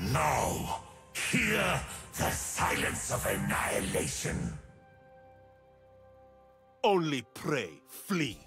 Now, hear the silence of annihilation. Only prey, flee.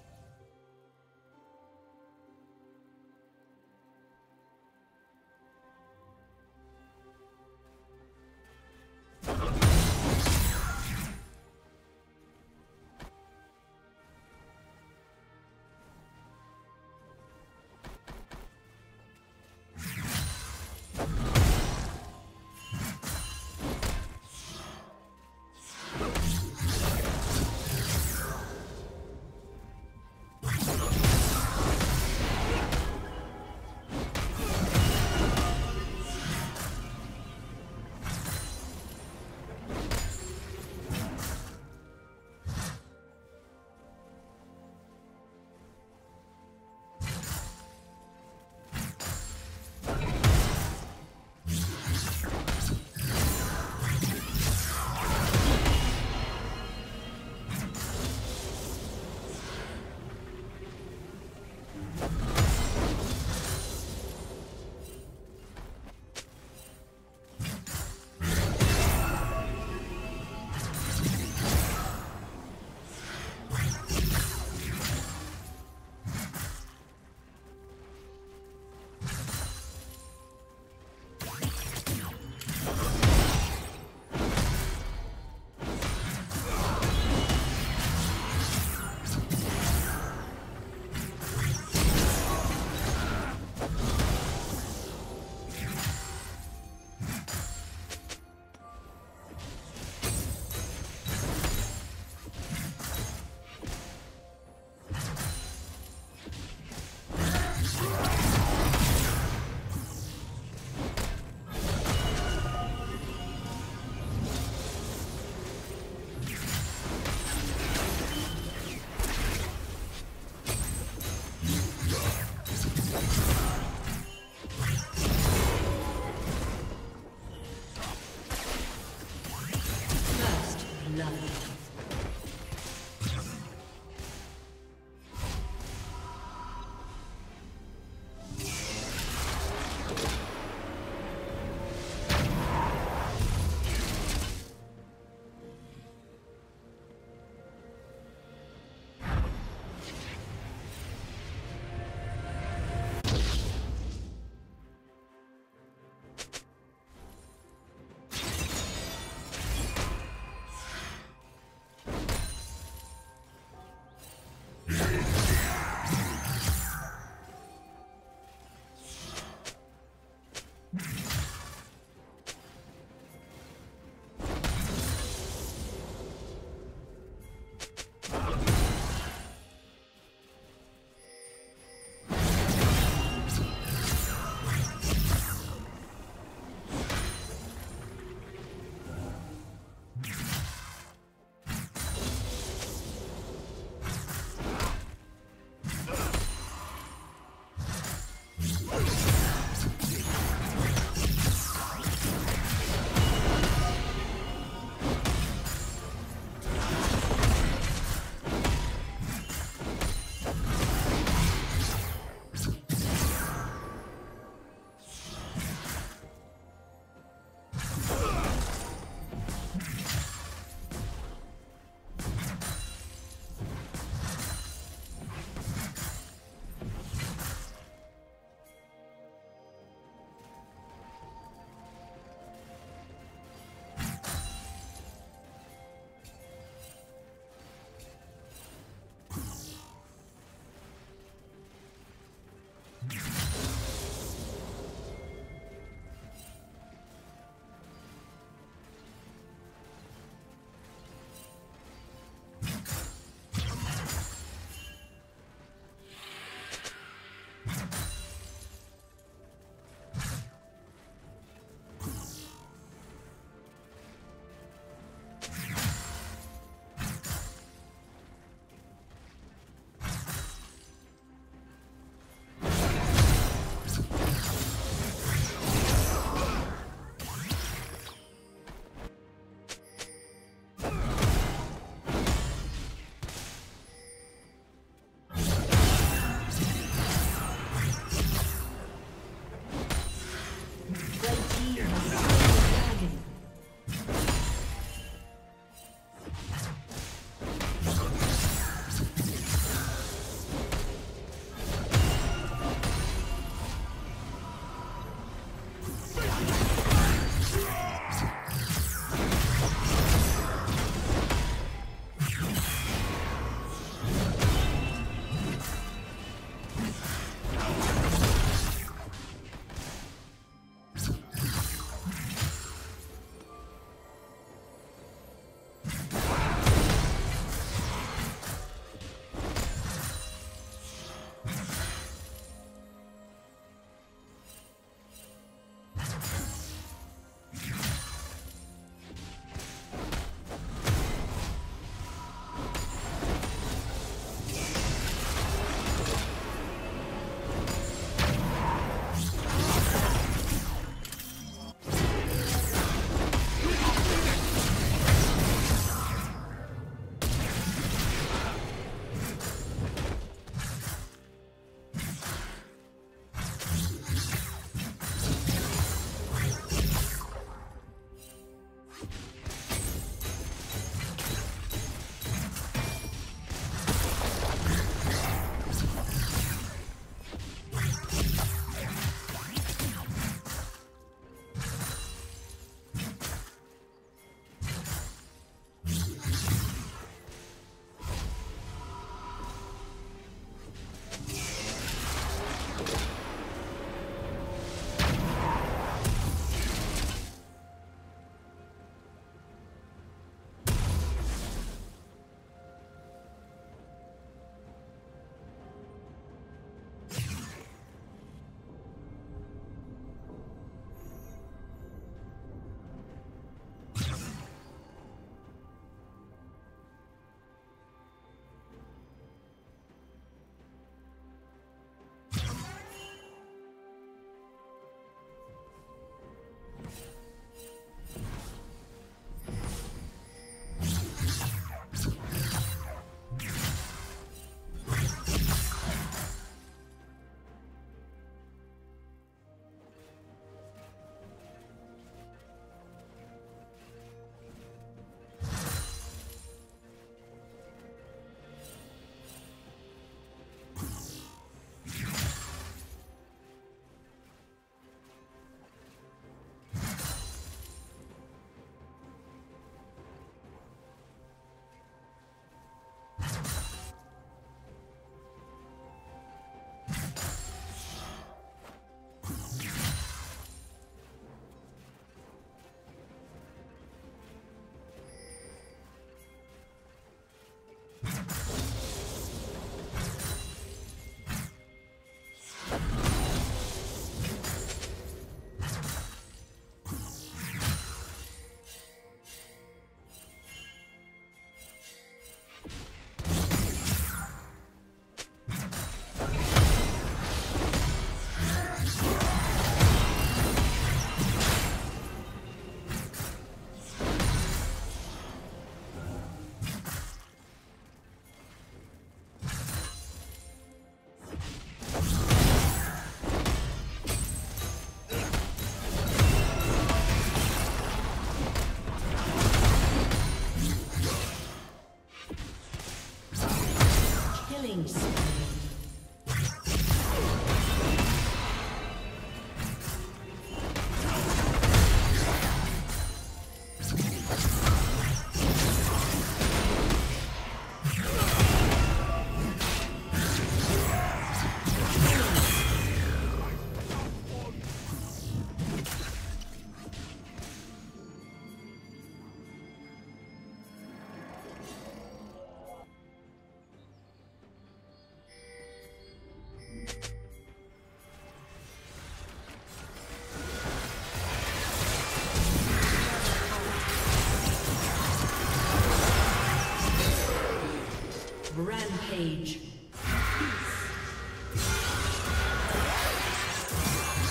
Rampage.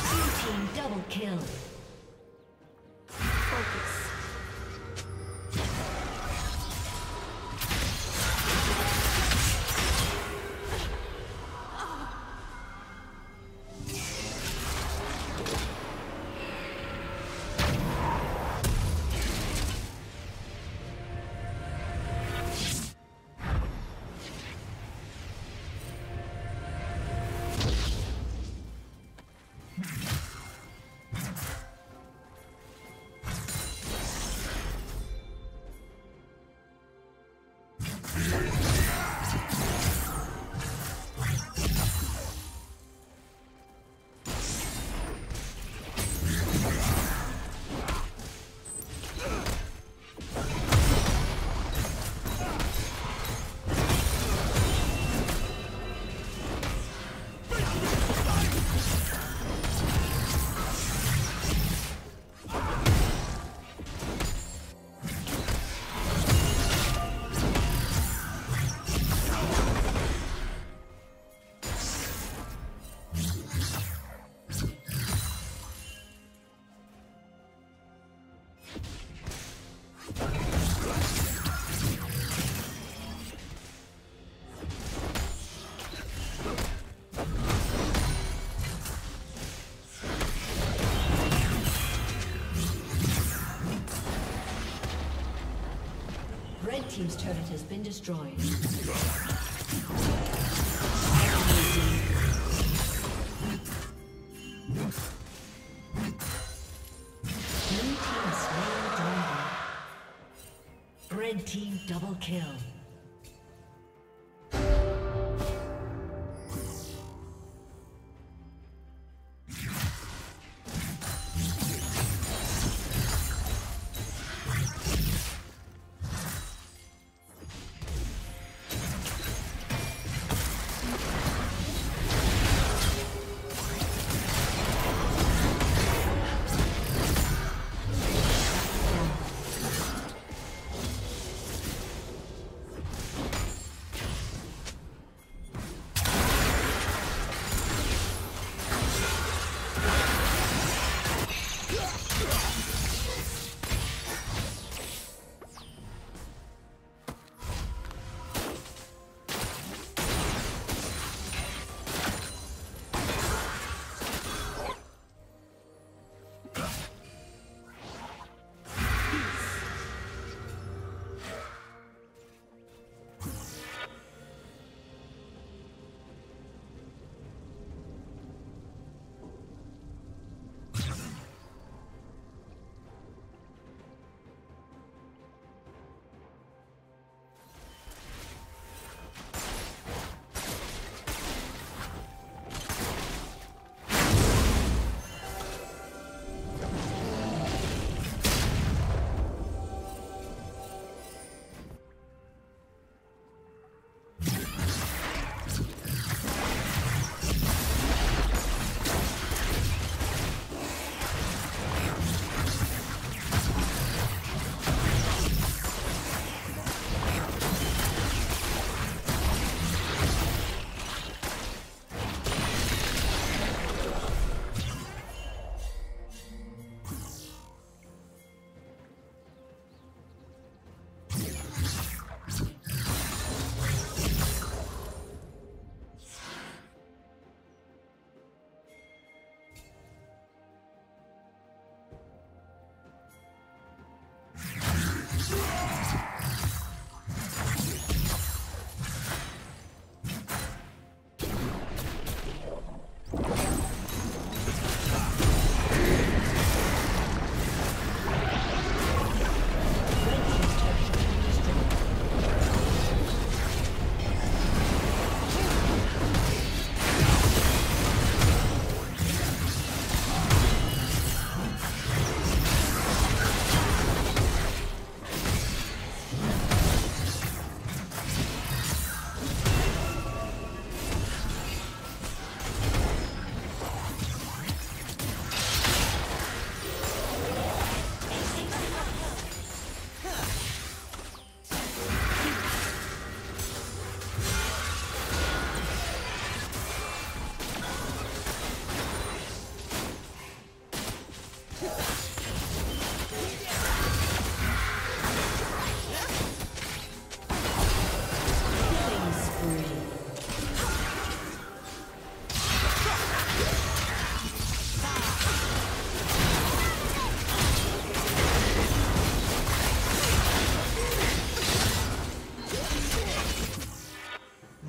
Blue team double kill. Red team's turret has been destroyed. Blue team slain dragon. Red team double kill.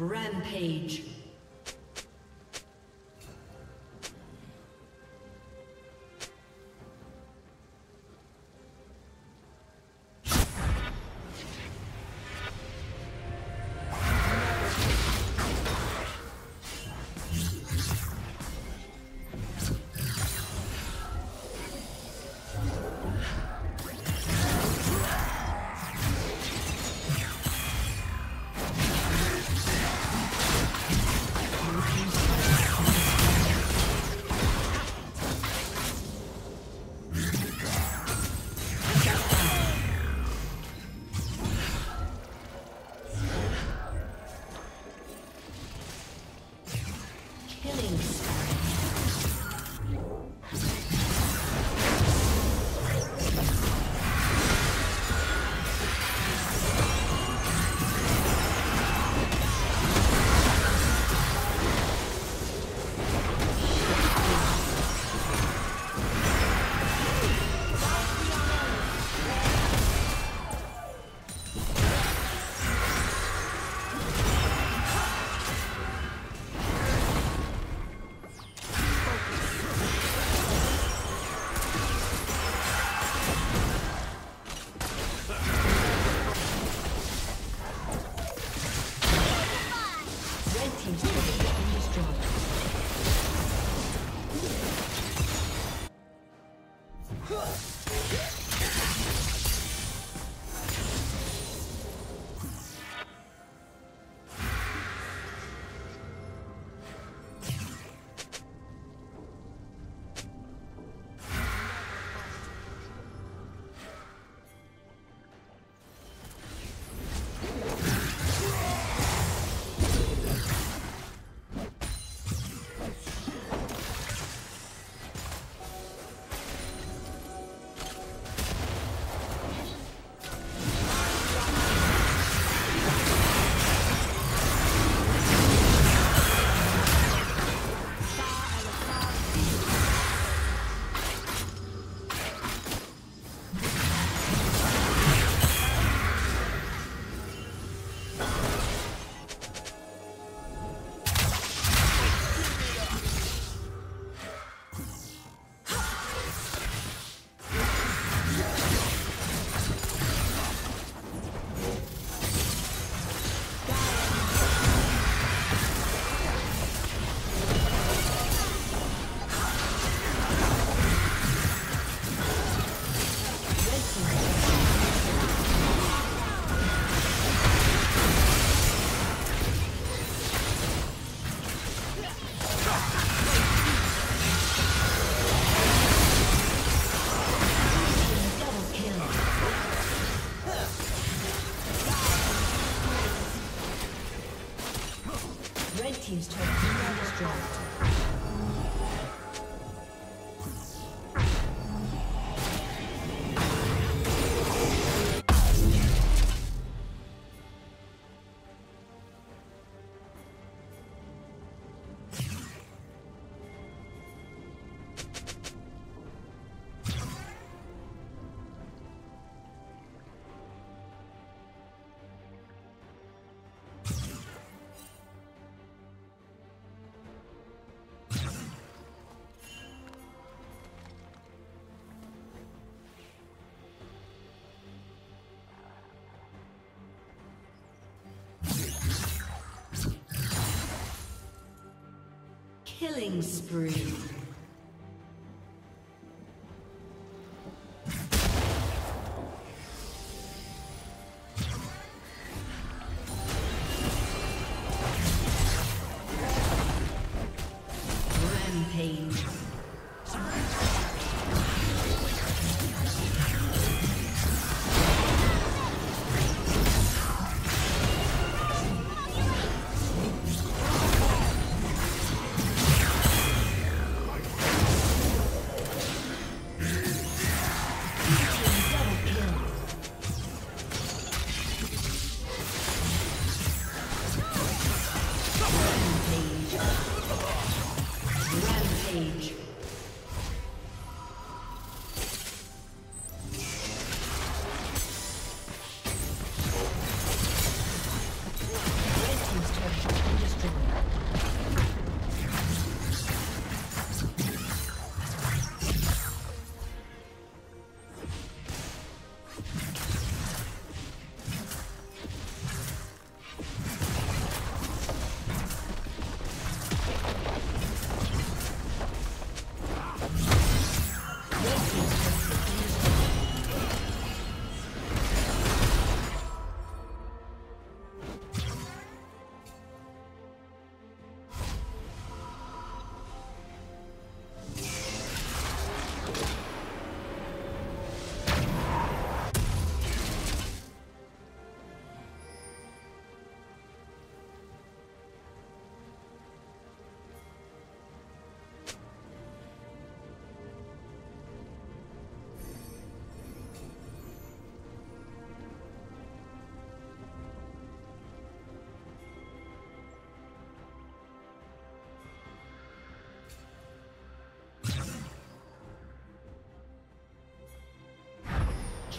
Rampage. Killing spree.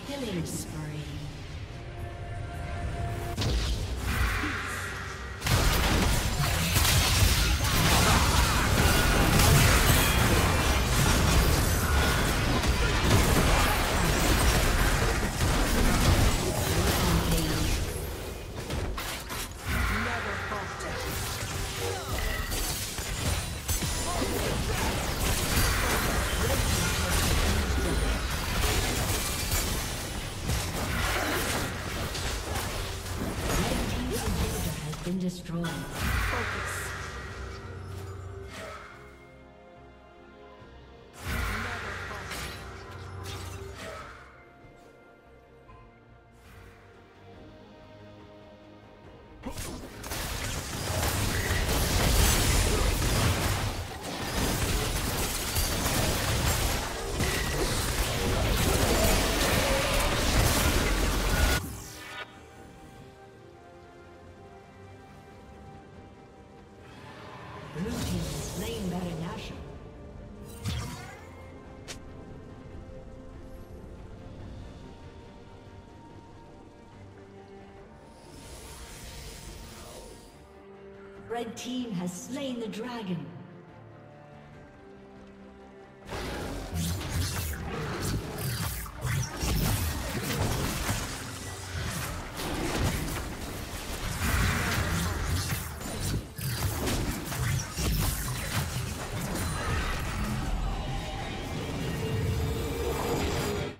Killing spree. Destroyed. Focus. Red team has slain the dragon.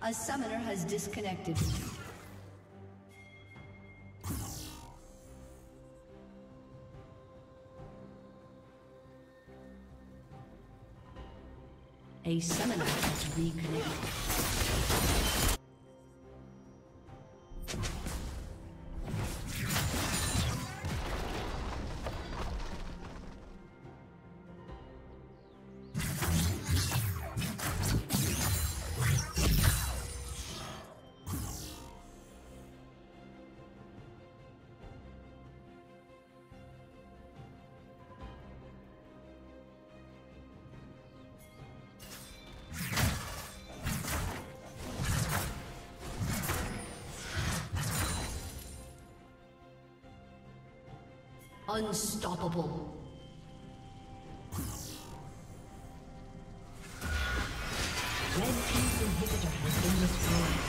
A summoner has disconnected. A summoner has reconnected. Unstoppable. Red team's inhibitor has been destroyed.